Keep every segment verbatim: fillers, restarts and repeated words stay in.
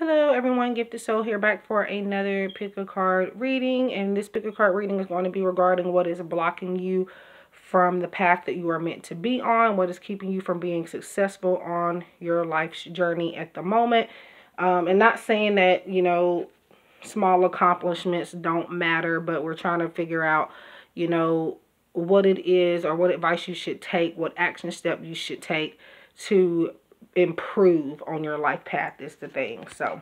Hello everyone, Gifted Soul here, back for another pick a card reading. And this pick a card reading is going to be regarding what is blocking you from the path that you are meant to be on, what is keeping you from being successful on your life's journey at the moment. Um, and not saying that, you know, small accomplishments don't matter, but we're trying to figure out, you know, what it is or what advice you should take, what action step you should take to improve on your life path is the thing. So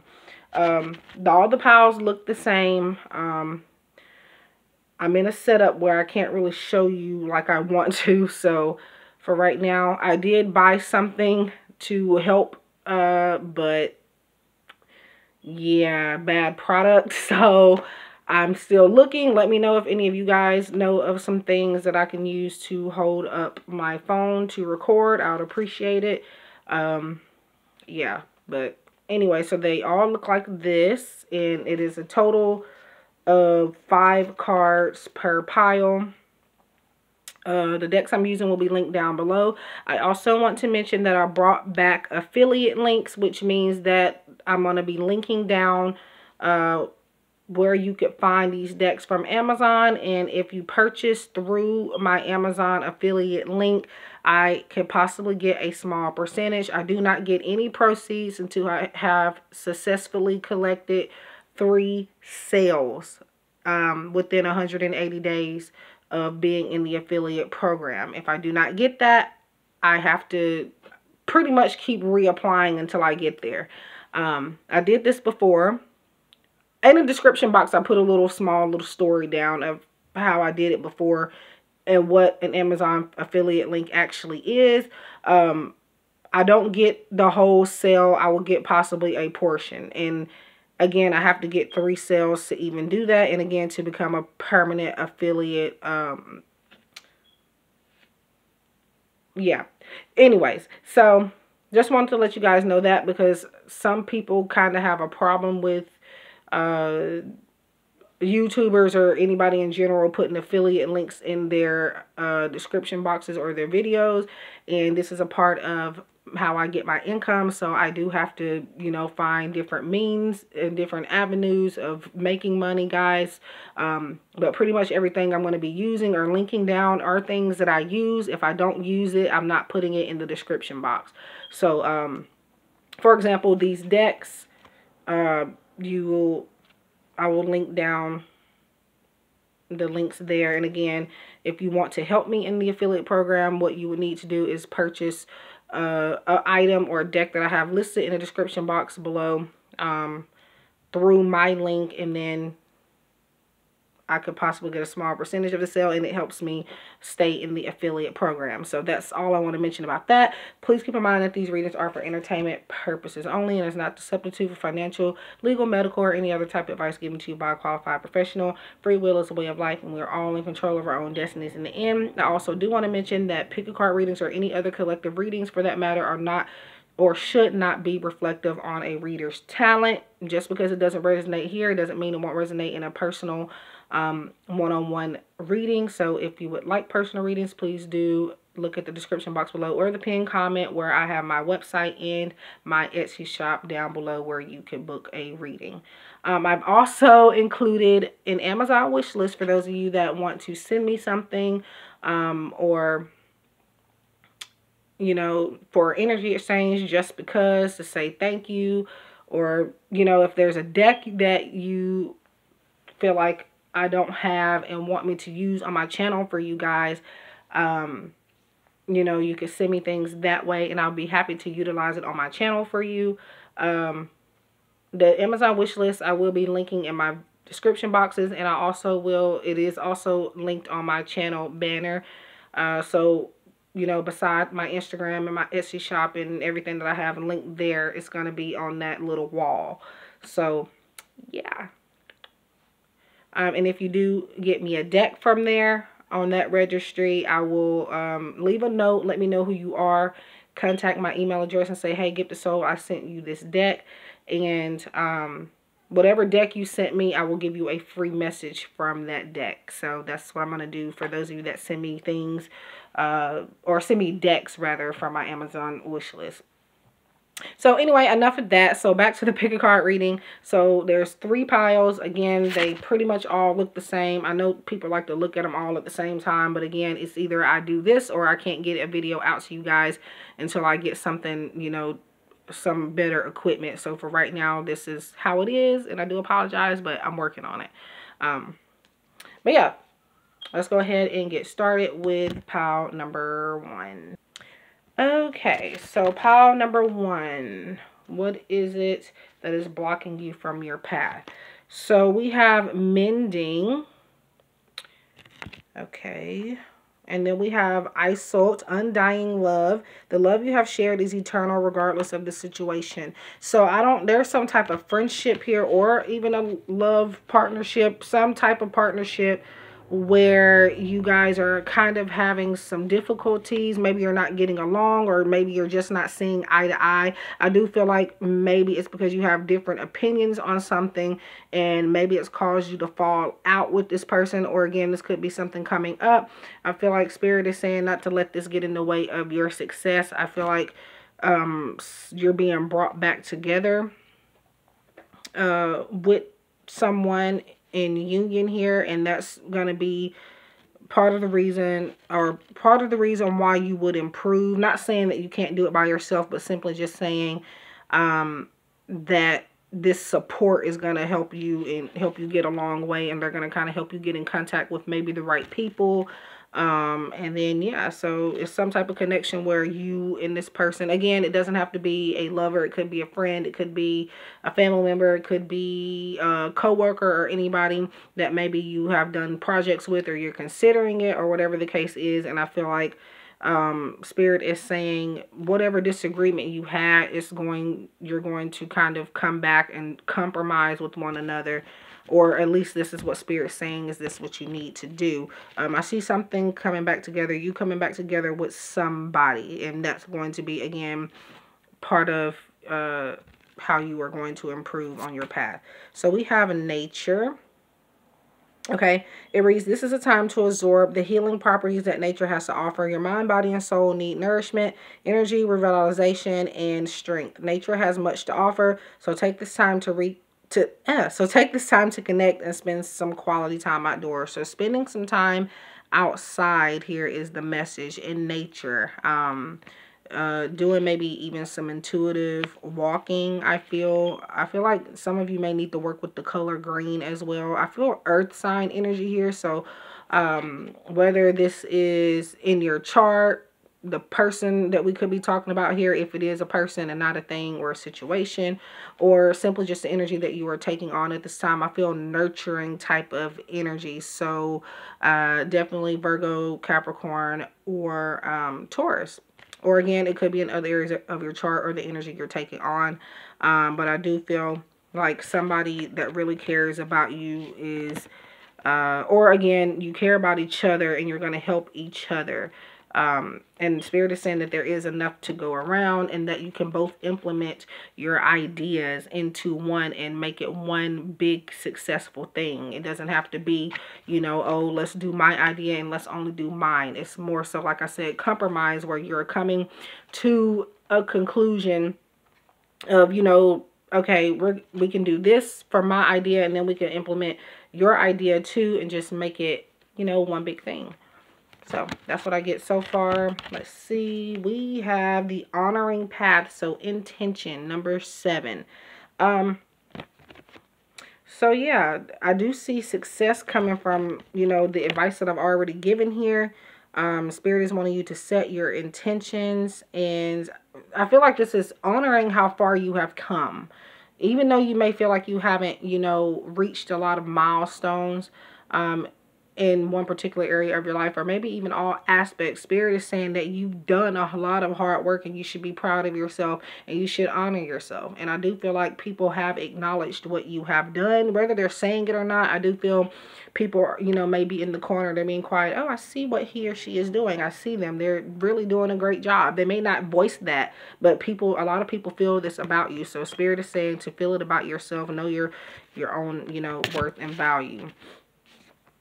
um the, all the piles look the same. um I'm in a setup where I can't really show you like I want to, so for right now I did buy something to help, uh but yeah, bad product, so I'm still looking. Let me know if any of you guys know of some things that I can use to hold up my phone to record. I would appreciate it. Um, yeah, but anyway, so they all look like this, and it is a total of five cards per pile. Uh, the decks I'm using will be linked down below. I also want to mention that I brought back affiliate links, which means that I'm going to be linking down, uh, where you could find these decks from Amazon. And if you purchase through my Amazon affiliate link, I could possibly get a small percentage. I do not get any proceeds until I have successfully collected three sales um, within one hundred eighty days of being in the affiliate program. If I do not get that, I have to pretty much keep reapplying until I get there. Um, I did this before. In the description box, I put a little small little story down of how I did it before and what an Amazon affiliate link actually is. Um, I don't get the whole sale. I will get possibly a portion. And again, I have to get three sales to even do that. And again, to become a permanent affiliate. Um, yeah. Anyways, so just wanted to let you guys know that, because some people kind of have a problem with Uh, YouTubers or anybody in general putting affiliate links in their uh, description boxes or their videos, and this is a part of how I get my income, so I do have to, you know, find different means and different avenues of making money, guys. Um, but pretty much everything I'm going to be using or linking down are things that I use. If I don't use it, I'm not putting it in the description box. So um, for example, these decks, uh, you will, I will link down the links there. And again, if you want to help me in the affiliate program, what you would need to do is purchase uh, a item or a deck that I have listed in the description box below um, through my link, and then I could possibly get a small percentage of the sale, and it helps me stay in the affiliate program. So that's all I want to mention about that. Please keep in mind that these readings are for entertainment purposes only, and it's not a substitute for financial, legal, medical, or any other type of advice given to you by a qualified professional. Free will is a way of life, and we are all in control of our own destinies in the end. I also do want to mention that pick a card readings, or any other collective readings for that matter, are not or should not be reflective on a reader's talent. Just because it doesn't resonate here, it doesn't mean it won't resonate in a personal um, one-on-one reading. So if you would like personal readings, please do look at the description box below or the pinned comment where I have my website and my Etsy shop down below where you can book a reading. Um, I've also included an Amazon wish list for those of you that want to send me something um, or... you know, for energy exchange, just because, to say thank you, or, you know, if there's a deck that you feel like I don't have and want me to use on my channel for you guys, um, you know, you can send me things that way, and I'll be happy to utilize it on my channel for you. Um, the Amazon wish list I will be linking in my description boxes, and I also will, it is also linked on my channel banner, uh, so, you know, beside my Instagram and my Etsy shop and everything that I have linked there, it's going to be on that little wall. So, yeah. Um, and if you do get me a deck from there on that registry, I will um, leave a note. Let me know who you are. Contact my email address and say, hey, Gifted Soul, I sent you this deck. And um, whatever deck you sent me, I will give you a free message from that deck. So that's what I'm going to do for those of you that send me things. Uh, or send me decks rather from my Amazon wish list. So anyway, enough of that. So back to the pick a card reading. So there's three piles. Again, they pretty much all look the same. I know people like to look at them all at the same time, but again, it's either I do this or I can't get a video out to you guys until I get something, you know, some better equipment. So for right now, this is how it is, and I do apologize, but I'm working on it. Um, but yeah, let's go ahead and get started with pile number one. Okay, so pile number one, what is it that is blocking you from your path? So we have mending, okay, and then we have Isolt, undying love. The love you have shared is eternal regardless of the situation. So I don't, there's some type of friendship here, or even a love partnership, some type of partnership where you guys are kind of having some difficulties. Maybe you're not getting along, or maybe you're just not seeing eye to eye. I do feel like maybe it's because you have different opinions on something, and maybe it's caused you to fall out with this person, or again, this could be something coming up. I feel like Spirit is saying not to let this get in the way of your success. I feel like um, you're being brought back together uh, with someone in union here, and that's going to be part of the reason, or part of the reason why you would improve. Not saying that you can't do it by yourself, but simply just saying um, that this support is going to help you and help you get a long way, and they're going to kind of help you get in contact with maybe the right people. Um, and then, yeah, so it's some type of connection where you and this person, again, it doesn't have to be a lover. It could be a friend. It could be a family member. It could be a coworker, or anybody that maybe you have done projects with, or you're considering it, or whatever the case is. And I feel like, um, Spirit is saying whatever disagreement you had, it's going, you're going to kind of come back and compromise with one another. Or at least this is what Spirit's saying. Is this what you need to do? Um, I see something coming back together. You coming back together with somebody. And that's going to be, again, part of uh, how you are going to improve on your path. So we have a nature. Okay, it reads, this is a time to absorb the healing properties that nature has to offer. Your mind, body, and soul need nourishment, energy, revitalization, and strength. Nature has much to offer, so take this time to re To, yeah, so take this time to connect and spend some quality time outdoors. So spending some time outside here is the message, in nature. Um, uh, doing maybe even some intuitive walking. I feel I feel like some of you may need to work with the color green as well. I feel earth sign energy here. So um, whether this is in your chart, the person that we could be talking about here, if it is a person and not a thing or a situation, or simply just the energy that you are taking on at this time, I feel nurturing type of energy. So uh, definitely Virgo, Capricorn, or um, Taurus. Or again, it could be in other areas of your chart or the energy you're taking on. Um, but I do feel like somebody that really cares about you is, uh, or again, you care about each other and you're going to help each other. Um, and Spirit is saying that there is enough to go around, and that you can both implement your ideas into one and make it one big successful thing. It doesn't have to be, you know, oh, let's do my idea and let's only do mine. It's more so, like I said, compromise, where you're coming to a conclusion of, you know, okay, we're, we can do this for my idea, and then we can implement your idea too, and just make it, you know, one big thing. So that's what I get so far. Let's see. We have the honoring path. So intention, number seven. Um, so yeah, I do see success coming from, you know, the advice that I've already given here. Um, Spirit is wanting you to set your intentions. And I feel like this is honoring how far you have come. Even though you may feel like you haven't, you know, reached a lot of milestones, um, in one particular area of your life, or maybe even all aspects, Spirit is saying that you've done a lot of hard work, and you should be proud of yourself, and you should honor yourself. And I do feel like people have acknowledged what you have done, whether they're saying it or not. I do feel people, you know, maybe in the corner, they're being quiet. Oh, I see what he or she is doing. I see them. They're really doing a great job. They may not voice that, but people, a lot of people feel this about you. So Spirit is saying to feel it about yourself, know your, your own, you know, worth and value.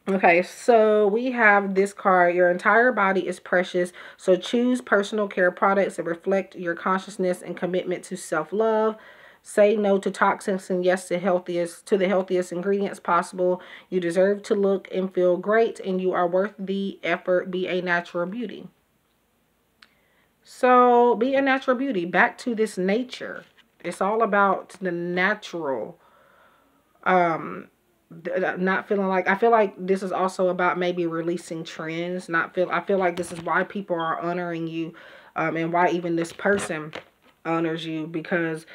Okay, so we have this card. Your entire body is precious, so choose personal care products that reflect your consciousness and commitment to self-love. Say no to toxins and yes to healthiest to the healthiest ingredients possible. You deserve to look and feel great, and you are worth the effort. Be a natural beauty. So be a natural beauty. Back to this nature. It's all about the natural. Um... Not feeling like, I feel like this is also about maybe releasing trends. Not feel I feel like this is why people are honoring you, um, and why even this person honors you, because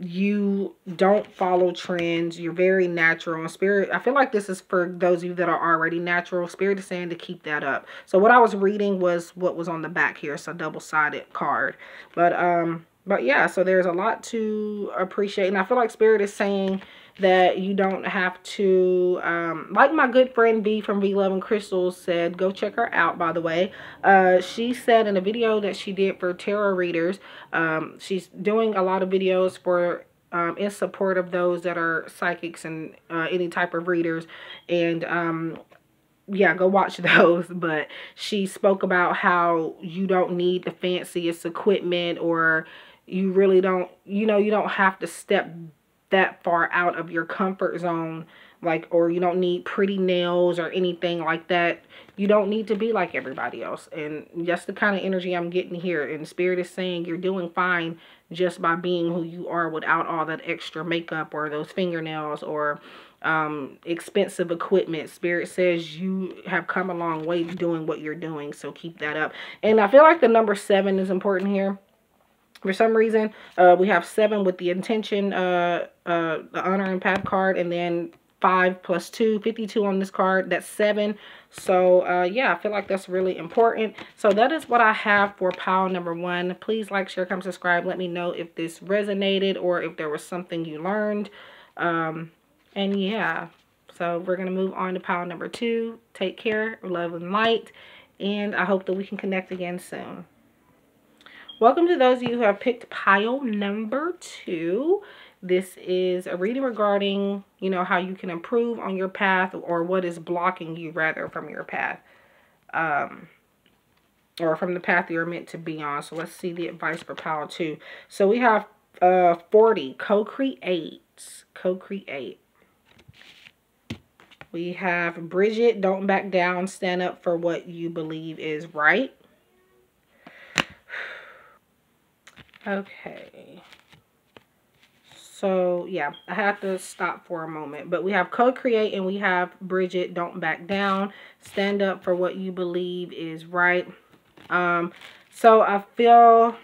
you don't follow trends. You're very natural. And Spirit, I feel like this is for those of you that are already natural. Spirit is saying to keep that up. So what I was reading was what was on the back here. It's a double-sided card, but um, but yeah. So there's a lot to appreciate, and I feel like Spirit is saying that you don't have to, um, like my good friend V from V Love and Crystals said, go check her out, by the way. Uh, she said in a video that she did for tarot readers, um, she's doing a lot of videos for, um, in support of those that are psychics and uh, any type of readers. And, um, yeah, go watch those. But she spoke about how you don't need the fanciest equipment, or you really don't, you know, you don't have to step that far out of your comfort zone, like, or you don't need pretty nails or anything like that. You don't need to be like everybody else, and that's the kind of energy I'm getting here. And Spirit is saying you're doing fine just by being who you are, without all that extra makeup or those fingernails or um expensive equipment. Spirit says you have come a long way doing what you're doing, so keep that up. And I feel like the number seven is important here. For some reason, uh, we have seven with the intention, uh, uh, the honor and path card, and then five plus two, fifty-two on this card. That's seven. So, uh, yeah, I feel like that's really important. So that is what I have for pile number one. Please like, share, comment, subscribe. Let me know if this resonated or if there was something you learned. Um, and yeah, so we're going to move on to pile number two. Take care, love and light. And I hope that we can connect again soon. Welcome to those of you who have picked pile number two. This is a reading regarding, you know, how you can improve on your path, or what is blocking you rather from your path, um, or from the path you're meant to be on. So let's see the advice for pile two. So we have uh, forty, co-create, co-create. We have Bridget, don't back down, stand up for what you believe is right. Okay, so yeah, I have to stop for a moment, but we have co-create and we have Bridget, don't back down, stand up for what you believe is right. Um, so I feel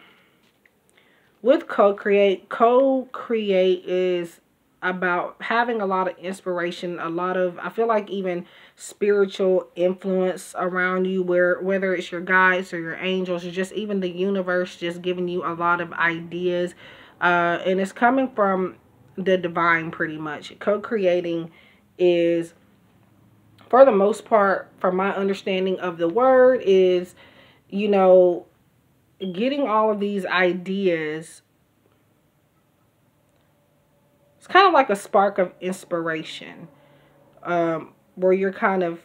with co-create, co-create is about having a lot of inspiration, a lot of, I feel like even spiritual influence around you, where whether it's your guides or your angels or just even the universe just giving you a lot of ideas, uh, and it's coming from the divine pretty much. Co-creating is, for the most part, from my understanding of the word, is, you know, getting all of these ideas. It's kind of like a spark of inspiration, um, where you're kind of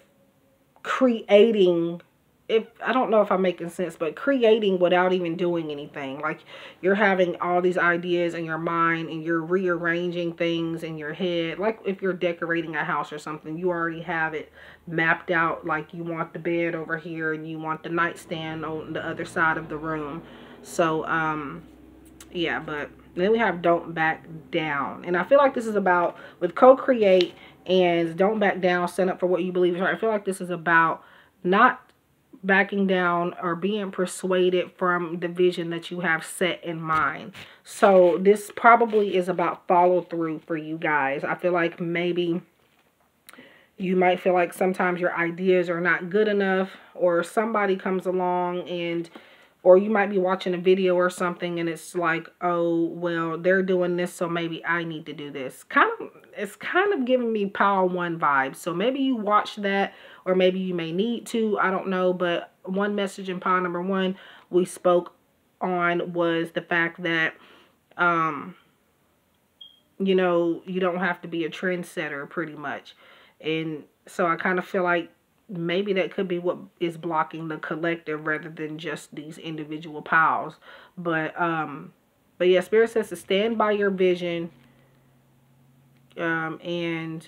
creating, if I don't know if I'm making sense, but creating without even doing anything. Like you're having all these ideas in your mind and you're rearranging things in your head. Like if you're decorating a house or something, you already have it mapped out. Like you want the bed over here and you want the nightstand on the other side of the room. So, um, yeah, but then we have don't back down, and I feel like this is about, with co-create and don't back down, stand up for what you believe is right. I feel like this is about not backing down or being persuaded from the vision that you have set in mind. So this probably is about follow through for you guys. I feel like maybe you might feel like sometimes your ideas are not good enough, or somebody comes along and, or you might be watching a video or something and it's like, oh, well, they're doing this, so maybe I need to do this. Kind of, it's kind of giving me pile one vibes. So maybe you watch that, or maybe you may need to, I don't know. But one message in pile number one we spoke on was the fact that, um, you know, you don't have to be a trendsetter pretty much. And So I kind of feel like maybe that could be what is blocking the collective rather than just these individual piles. But, um, but yeah, Spirit says to stand by your vision, um, and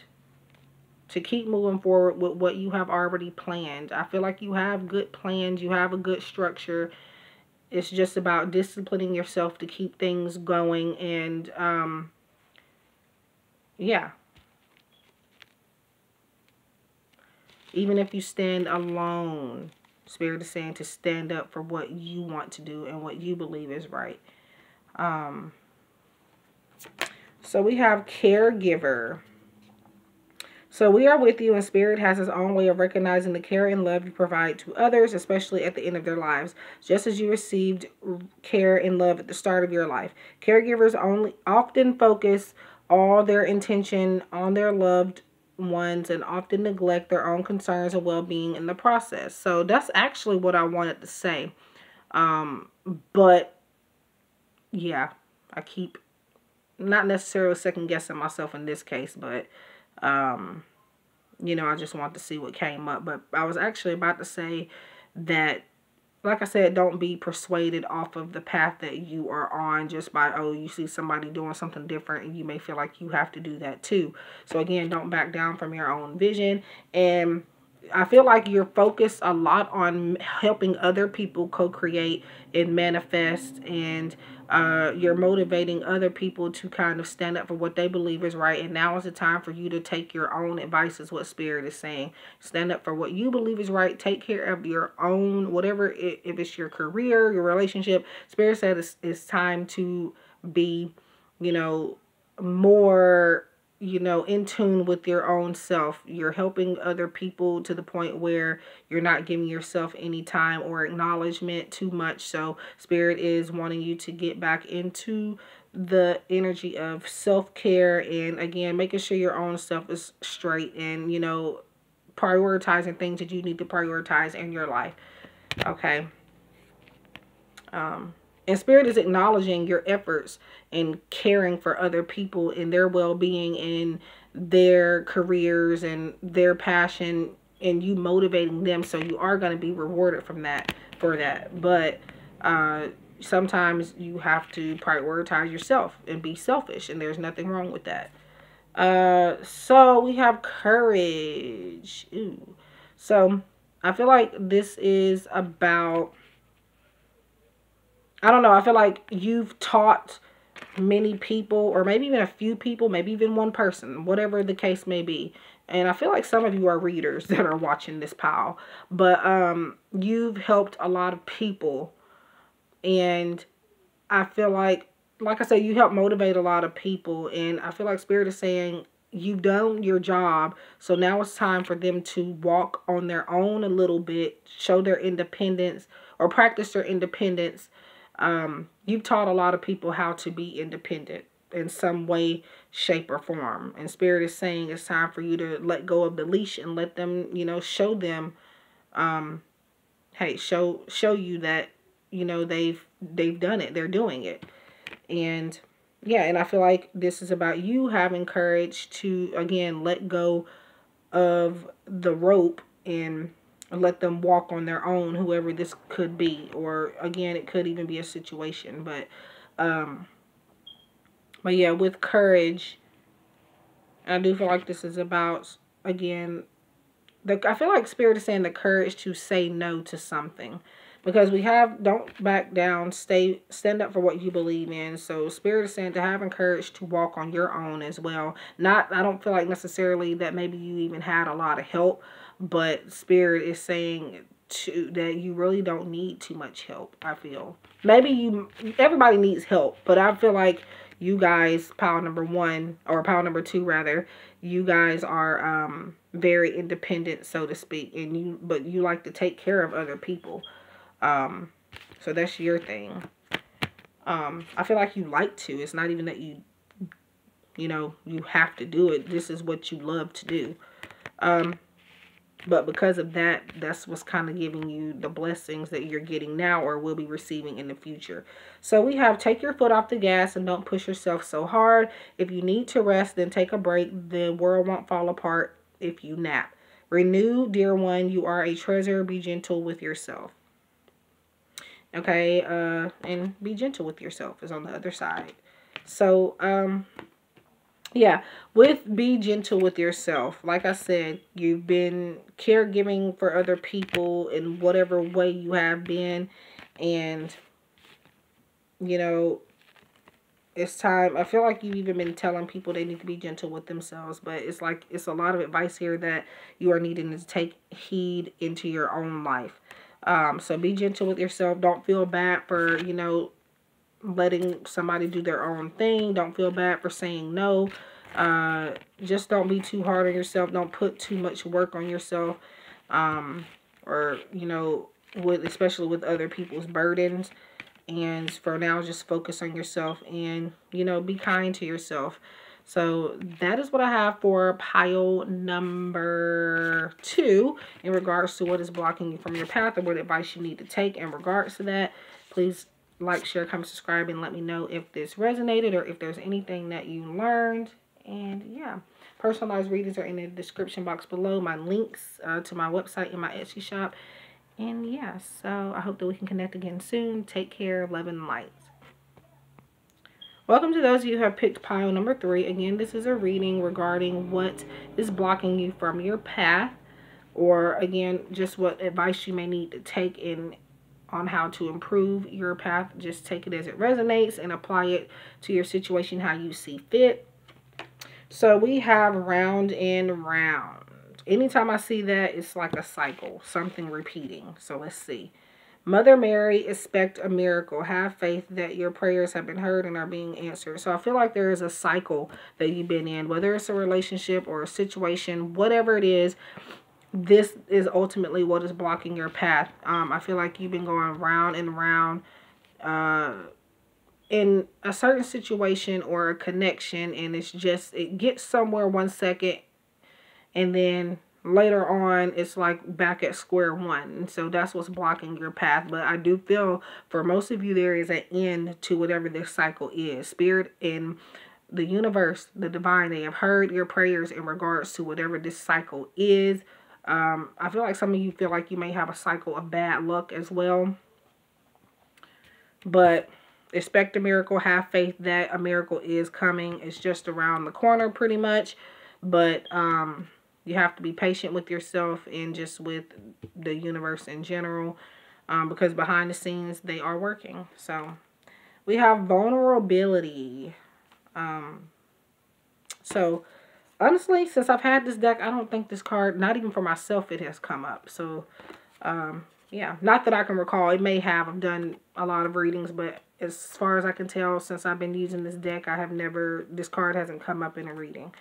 to keep moving forward with what you have already planned. I feel like you have good plans. You have a good structure. It's just about disciplining yourself to keep things going. And, um, yeah. Even if you stand alone, Spirit is saying to stand up for what you want to do and what you believe is right. Um, so we have caregiver. So we are with you, and Spirit has its own way of recognizing the care and love you provide to others, especially at the end of their lives, just as you received care and love at the start of your life. Caregivers only often focus all their intention on their loved ones and often neglect their own concerns and well-being in the process. So that's actually what I wanted to say. Um, but yeah, I keep not necessarily second guessing myself in this case, but um you know, I just want to see what came up. But I was actually about to say that, like I said, don't be persuaded off of the path that you are on just by, oh, you see somebody doing something different and you may feel like you have to do that too. So again, don't back down from your own vision. And I feel like you're focused a lot on helping other people co-create and manifest, and uh, you're motivating other people to kind of stand up for what they believe is right. And now is the time for you to take your own advice, is what Spirit is saying. Stand up for what you believe is right. Take care of your own, whatever, it, if it's your career, your relationship. Spirit said it's, it's time to be, you know, more... you know, in tune with your own self. You're helping other people to the point where you're not giving yourself any time or acknowledgement too much. So Spirit is wanting you to get back into the energy of self-care, and again, making sure your own stuff is straight and, you know, prioritizing things that you need to prioritize in your life. Okay. Um, And Spirit is acknowledging your efforts and caring for other people and their well-being and their careers and their passion, and you motivating them. So you are going to be rewarded from that, for that. But uh, sometimes you have to prioritize yourself and be selfish, and there's nothing wrong with that. Uh, so we have courage. Ooh. So I feel like this is about... I don't know, I feel like you've taught many people, or maybe even a few people, maybe even one person, whatever the case may be. And I feel like some of you are readers that are watching this pile. But um, you've helped a lot of people. And I feel like, like I said, you help motivate a lot of people. And I feel like Spirit is saying, you've done your job, so now it's time for them to walk on their own a little bit, show their independence, or practice their independence. Um, you've taught a lot of people how to be independent in some way, shape, or form. And Spirit is saying it's time for you to let go of the leash and let them, you know, show them, um, hey, show, show you that, you know, they've, they've done it. They're doing it. And yeah, and I feel like this is about you having courage to, again, let go of the rope and let them walk on their own, whoever this could be. Or again, it could even be a situation. But um but yeah, with courage, I do feel like this is about, again, the I feel like Spirit is saying the courage to say no to something. Because we have, don't back down, stay, stand up for what you believe in. So Spirit is saying to have encouraged to walk on your own as well. Not, I don't feel like necessarily that maybe you even had a lot of help, but Spirit is saying to, that you really don't need too much help, I feel. Maybe you, everybody needs help, but I feel like you guys, pile number one, or pile number two rather, you guys are um, very independent, so to speak, and you, but you like to take care of other people. Um, so that's your thing. Um, I feel like you like to. It's not even that you, you know, you have to do it. This is what you love to do. Um, but because of that, that's what's kind of giving you the blessings that you're getting now or will be receiving in the future. So we have take your foot off the gas and don't push yourself so hard. If you need to rest, then take a break. The world won't fall apart if you nap. Renew, dear one, you are a treasure. Be gentle with yourself. Okay, uh, and be gentle with yourself is on the other side. So, um, yeah, with be gentle with yourself. Like I said, you've been caregiving for other people in whatever way you have been. And, you know, it's time. I feel like you've even been telling people they need to be gentle with themselves. But it's like, it's a lot of advice here that you are needing to take heed into your own life. Um, so be gentle with yourself. Don't feel bad for, you know, letting somebody do their own thing. Don't feel bad for saying no. Uh, just don't be too hard on yourself. Don't put too much work on yourself. Um, or, you know, with, especially with other people's burdens. And for now, just focus on yourself and, you know, be kind to yourself. So that is what I have for pile number two in regards to what is blocking you from your path or what advice you need to take in regards to that. Please like, share, comment, subscribe, and let me know if this resonated or if there's anything that you learned. And yeah, personalized readings are in the description box below. My links uh, to my website and my Etsy shop. And yeah, so I hope that we can connect again soon. Take care, love and light. Welcome to those of you who have picked pile number three. Again, this is a reading regarding what is blocking you from your path, or again, just what advice you may need to take in on how to improve your path. Just take it as it resonates and apply it to your situation how you see fit. So we have round and round. Anytime I see that, it's like a cycle, something repeating. So let's see. Mother Mary, expect a miracle. Have faith that your prayers have been heard and are being answered. So I feel like there is a cycle that you've been in, whether it's a relationship or a situation, whatever it is, this is ultimately what is blocking your path. Um, I feel like you've been going round and round uh, in a certain situation or a connection, and it's just, it gets somewhere one second, and then later on, it's like back at square one. And so that's what's blocking your path. But I do feel for most of you, there is an end to whatever this cycle is. Spirit and the universe, the divine, they have heard your prayers in regards to whatever this cycle is. Um, I feel like some of you feel like you may have a cycle of bad luck as well. But expect a miracle. Have faith that a miracle is coming. It's just around the corner pretty much. But, um... you have to be patient with yourself and just with the universe in general, um, because behind the scenes, they are working. So we have vulnerability. Um, so honestly, since I've had this deck, I don't think this card, not even for myself, it has come up. So um, yeah, not that I can recall. It may have. I've done a lot of readings, but as far as I can tell, since I've been using this deck, I have never, this card hasn't come up in a reading.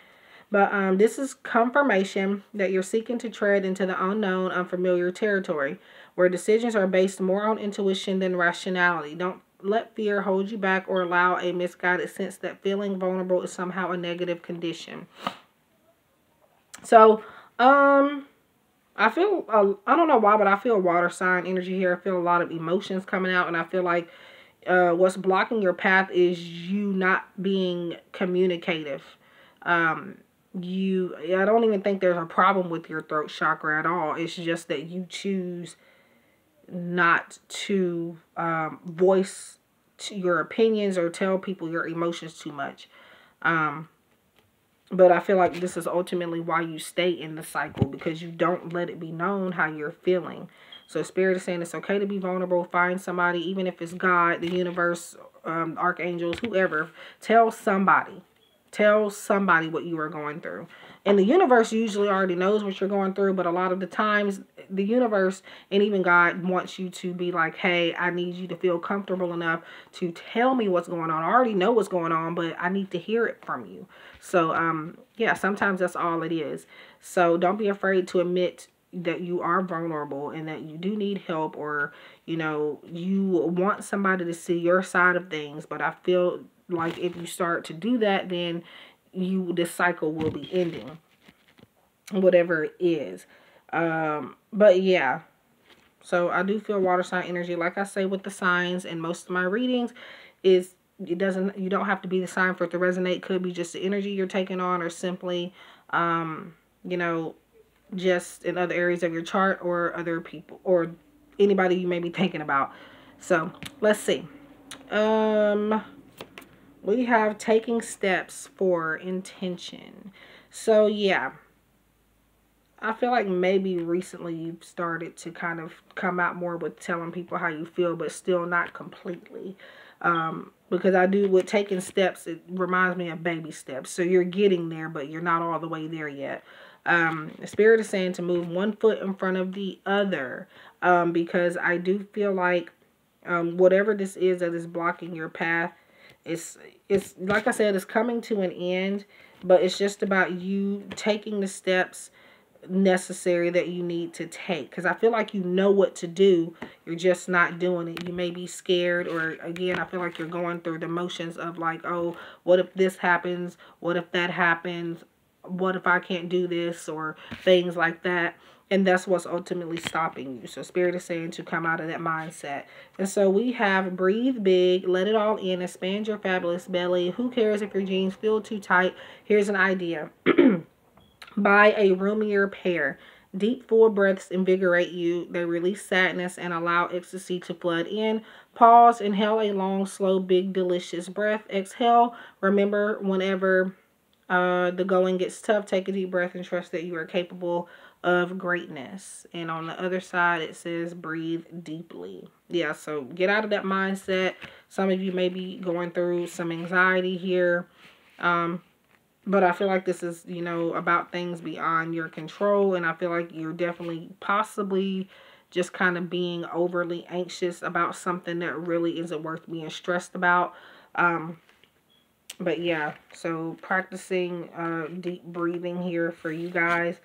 But um, this is confirmation that you're seeking to tread into the unknown, unfamiliar territory where decisions are based more on intuition than rationality. Don't let fear hold you back or allow a misguided sense that feeling vulnerable is somehow a negative condition. So, um, I feel, uh, I don't know why, but I feel water sign energy here. I feel a lot of emotions coming out, and I feel like uh, what's blocking your path is you not being communicative. Um... You, I don't even think there's a problem with your throat chakra at all. It's just that you choose not to um, voice to your opinions or tell people your emotions too much. Um, but I feel like this is ultimately why you stay in the cycle, because you don't let it be known how you're feeling. So Spirit is saying it's okay to be vulnerable. Find somebody, even if it's God, the universe, um, archangels, whoever. Tell somebody. Tell somebody what you are going through. And the universe usually already knows what you're going through, but a lot of the times the universe and even God wants you to be like, hey, I need you to feel comfortable enough to tell me what's going on. I already know what's going on, but I need to hear it from you. So, um, yeah, sometimes that's all it is. So don't be afraid to admit that you are vulnerable and that you do need help, or, you know, you want somebody to see your side of things. But I feel like if you start to do that, then you, this cycle will be ending, whatever it is. Um, but yeah, so I do feel water sign energy. Like I say with the signs and most of my readings is it doesn't, you don't have to be the sign for it to resonate. Could be just the energy you're taking on, or simply, um, you know, just in other areas of your chart or other people or anybody you may be thinking about. So let's see. Um, we have taking steps for intention. So yeah, I feel like maybe recently you've started to kind of come out more with telling people how you feel, but still not completely. Um, because I do with taking steps, it reminds me of baby steps. So you're getting there, but you're not all the way there yet. Um, Spirit is saying to move one foot in front of the other. Um, because I do feel like um, whatever this is that is blocking your path, it's, it's like I said, it's coming to an end, but it's just about you taking the steps necessary that you need to take, because I feel like you know what to do, you're just not doing it. You may be scared, or again, I feel like you're going through the motions of like, oh, what if this happens, what if that happens, what if I can't do this, or things like that, and that's what's ultimately stopping you. So Spirit is saying to come out of that mindset. And so we have breathe big, let it all in, expand your fabulous belly, who cares if your jeans feel too tight, here's an idea. Buy a roomier pair. Deep full breaths invigorate you. They release sadness and allow ecstasy to flood in. Pause. Inhale a long, slow, big, delicious breath. Exhale. Remember, whenever uh, the going gets tough, take a deep breath and trust that you are capable of greatness. And on the other side, it says breathe deeply. Yeah, so get out of that mindset. Some of you may be going through some anxiety here. Um... But I feel like this is, you know, about things beyond your control. And I feel like you're definitely possibly just kind of being overly anxious about something that really isn't worth being stressed about. Um, but yeah, so practicing uh, deep breathing here for you guys.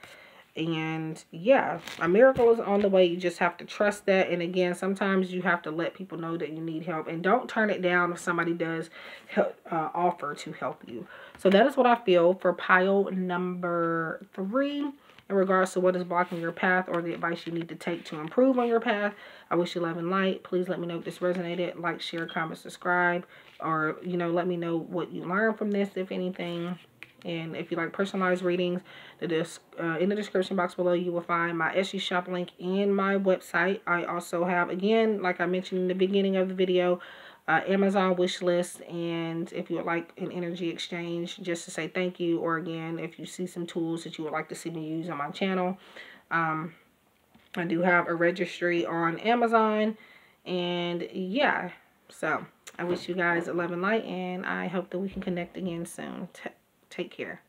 And yeah, a miracle is on the way. You just have to trust that. And again, sometimes you have to let people know that you need help, and don't turn it down if somebody does help, uh, offer to help you. So that is what I feel for pile number three in regards to what is blocking your path or the advice you need to take to improve on your path. I wish you love and light. Please let me know if this resonated. Like, share, comment, subscribe, or, you know, let me know what you learned from this, if anything. And if you like personalized readings, the uh, in the description box below, you will find my Etsy shop link and my website. I also have, again, like I mentioned in the beginning of the video, uh, Amazon wish list. And if you would like an energy exchange just to say thank you, or again, if you see some tools that you would like to see me use on my channel, um, I do have a registry on Amazon. And yeah, so I wish you guys love and light, and I hope that we can connect again soon. T- Take care.